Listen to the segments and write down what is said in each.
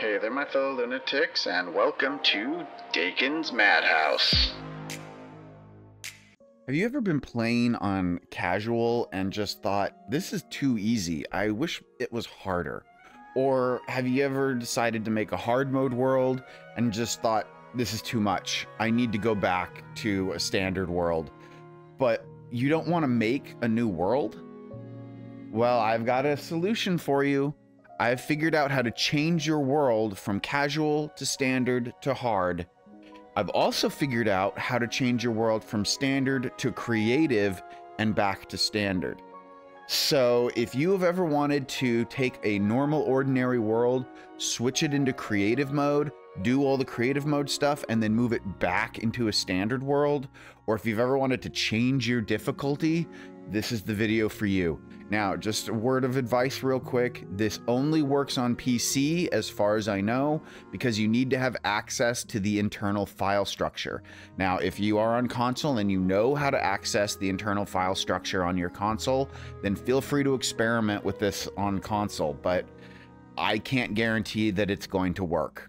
Hey there, my fellow lunatics, and welcome to Dakon's Madhouse. Have you ever been playing on casual and just thought, this is too easy, I wish it was harder? Or have you ever decided to make a hard mode world and just thought, this is too much, I need to go back to a standard world, but you don't want to make a new world? Well, I've got a solution for you. I've figured out how to change your world from casual to standard to hard. I've also figured out how to change your world from standard to creative and back to standard. So if you have ever wanted to take a normal, ordinary world, switch it into creative mode, do all the creative mode stuff, and then move it back into a standard world, or if you've ever wanted to change your difficulty, this is the video for you. Now, just a word of advice real quick. This only works on PC, as far as I know, because you need to have access to the internal file structure. Now, if you are on console and you know how to access the internal file structure on your console, then feel free to experiment with this on console, but I can't guarantee that it's going to work.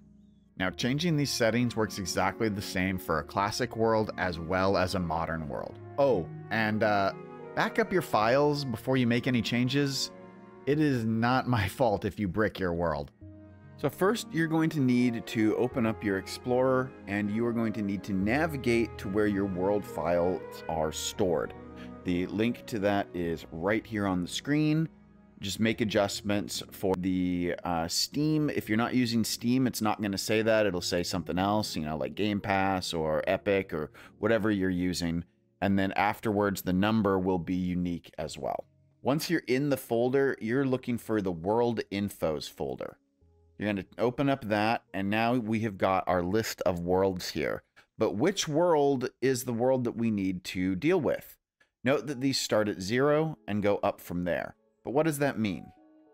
Now, changing these settings works exactly the same for a classic world as well as a modern world. Oh, and back up your files before you make any changes. It is not my fault if you brick your world. So first, you're going to need to open up your Explorer, and you are going to need to navigate to where your world files are stored. The link to that is right here on the screen. Just make adjustments for the Steam. If you're not using Steam, it's not going to say that. It'll say something else, you know, like Game Pass or Epic or whatever you're using. And then afterwards, the number will be unique as well. Once you're in the folder, you're looking for the World Infos folder. You're going to open up that, and now we have got our list of worlds here. But which world is the world that we need to deal with? Note that these start at 0 and go up from there. But what does that mean?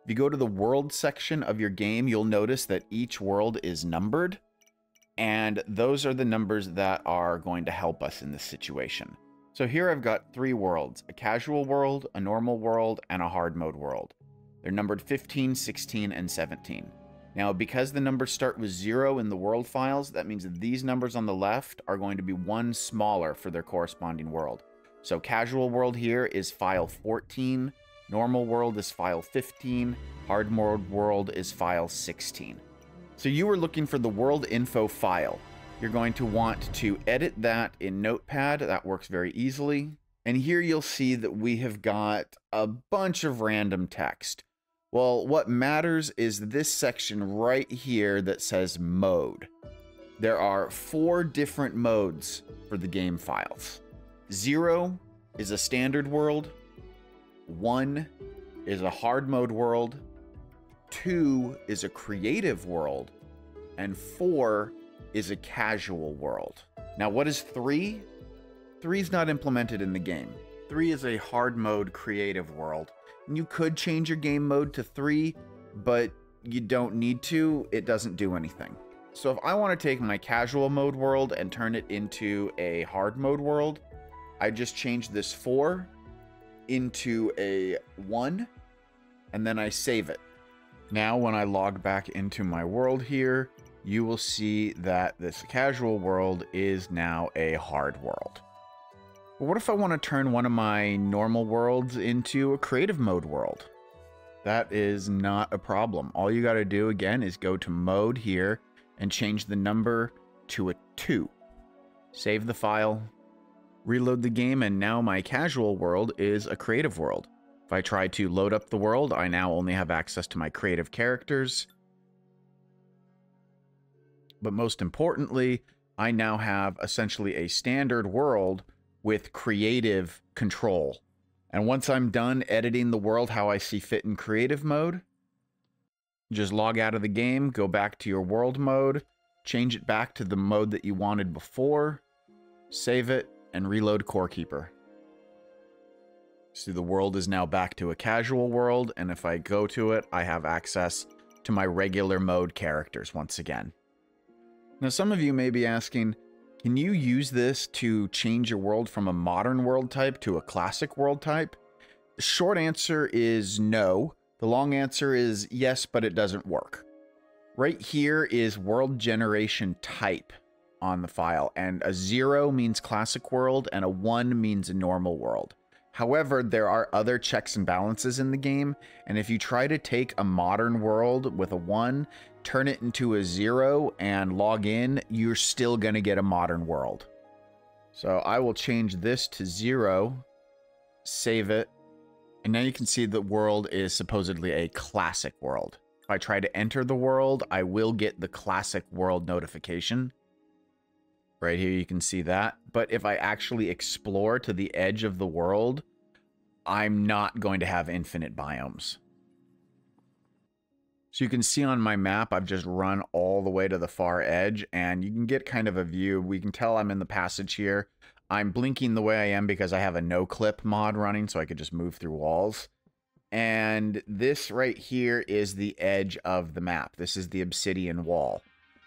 If you go to the world section of your game, you'll notice that each world is numbered, and those are the numbers that are going to help us in this situation. So here I've got 3 worlds, a casual world, a normal world, and a hard mode world. They're numbered 15, 16, and 17. Now, because the numbers start with 0 in the world files, that means that these numbers on the left are going to be 1 smaller for their corresponding world. So casual world here is file 14, normal world is file 15, hard mode world is file 16. So you are looking for the world info file. You're going to want to edit that in Notepad. That works very easily. And here you'll see that we have got a bunch of random text. Well, what matters is this section right here that says mode. There are 4 different modes for the game files. 0 is a standard world. 1 is a hard mode world. 2 is a creative world. And 4 is a casual world. Now, what is 3? 3 is not implemented in the game. 3 is a hard mode creative world. And you could change your game mode to 3, but you don't need to. It doesn't do anything. So if I want to take my casual mode world and turn it into a hard mode world, I just change this 4 into a 1, and then I save it. Now, when I log back into my world here, you will see that this casual world is now a hard world. But what if I want to turn one of my normal worlds into a creative mode world? That is not a problem. All you got to do, again, is go to mode here and change the number to a 2. Save the file, reload the game, and now my casual world is a creative world. If I try to load up the world, I now only have access to my creative characters. But most importantly, I now have essentially a standard world with creative control. And once I'm done editing the world how I see fit in creative mode, just log out of the game, go back to your world mode, change it back to the mode that you wanted before, save it, and reload Core Keeper. See, the world is now back to a casual world, and if I go to it, I have access to my regular mode characters once again. Now, some of you may be asking, can you use this to change your world from a modern world type to a classic world type? The short answer is no. The long answer is yes, but it doesn't work. Right here is world generation type on the file, and a 0 means classic world and a 1 means a normal world. However, there are other checks and balances in the game, and if you try to take a modern world with a 1, turn it into a 0, and log in, you're still going to get a modern world. So I will change this to 0, save it, and now you can see the world is supposedly a classic world. If I try to enter the world, I will get the classic world notification. Right here, you can see that. But if I actually explore to the edge of the world, I'm not going to have infinite biomes. So you can see on my map, I've just run all the way to the far edge, and you can get kind of a view. We can tell I'm in the passage here. I'm blinking the way I am because I have a no-clip mod running, so I could just move through walls. And this right here is the edge of the map. This is the obsidian wall.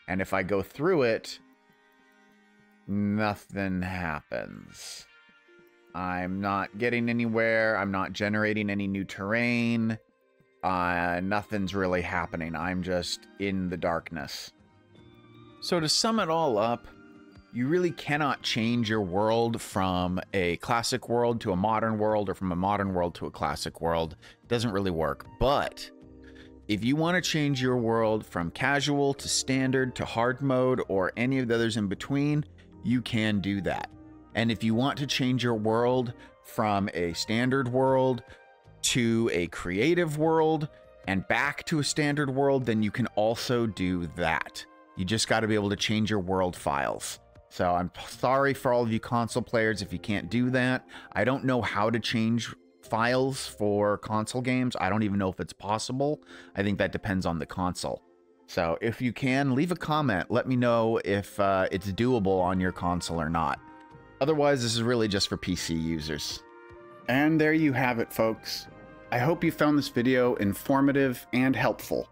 And if I go through it, nothing happens. I'm not getting anywhere. I'm not generating any new terrain. Nothing's really happening. I'm just in the darkness. So to sum it all up, you really cannot change your world from a classic world to a modern world or from a modern world to a classic world. It doesn't really work. But if you want to change your world from casual to standard to hard mode or any of the others in between, you can do that. And if you want to change your world from a standard world to a creative world and back to a standard world, then you can also do that. You just got to be able to change your world files. So I'm sorry for all of you console players if you can't do that. I don't know how to change files for console games. I don't even know if it's possible. I think that depends on the console. So if you can, leave a comment. Let me know if it's doable on your console or not. Otherwise, this is really just for PC users. And there you have it, folks. I hope you found this video informative and helpful.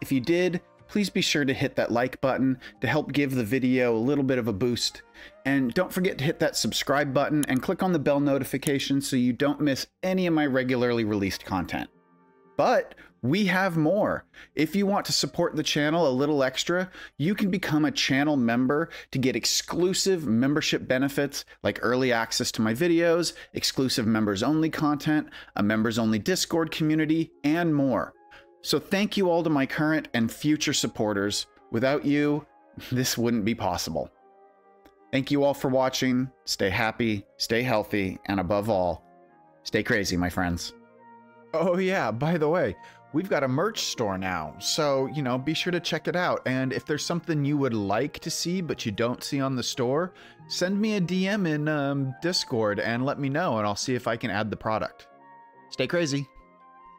If you did, please be sure to hit that like button to help give the video a little bit of a boost. And don't forget to hit that subscribe button and click on the bell notification so you don't miss any of my regularly released content. But we have more. If you want to support the channel a little extra, you can become a channel member to get exclusive membership benefits like early access to my videos, exclusive members-only content, a members-only Discord community, and more. So thank you all to my current and future supporters. Without you, this wouldn't be possible. Thank you all for watching. Stay happy, stay healthy, and above all, stay crazy, my friends. Oh yeah, by the way, we've got a merch store now, so, you know, be sure to check it out. And if there's something you would like to see but you don't see on the store, send me a DM in Discord and let me know, and I'll see if I can add the product. Stay crazy.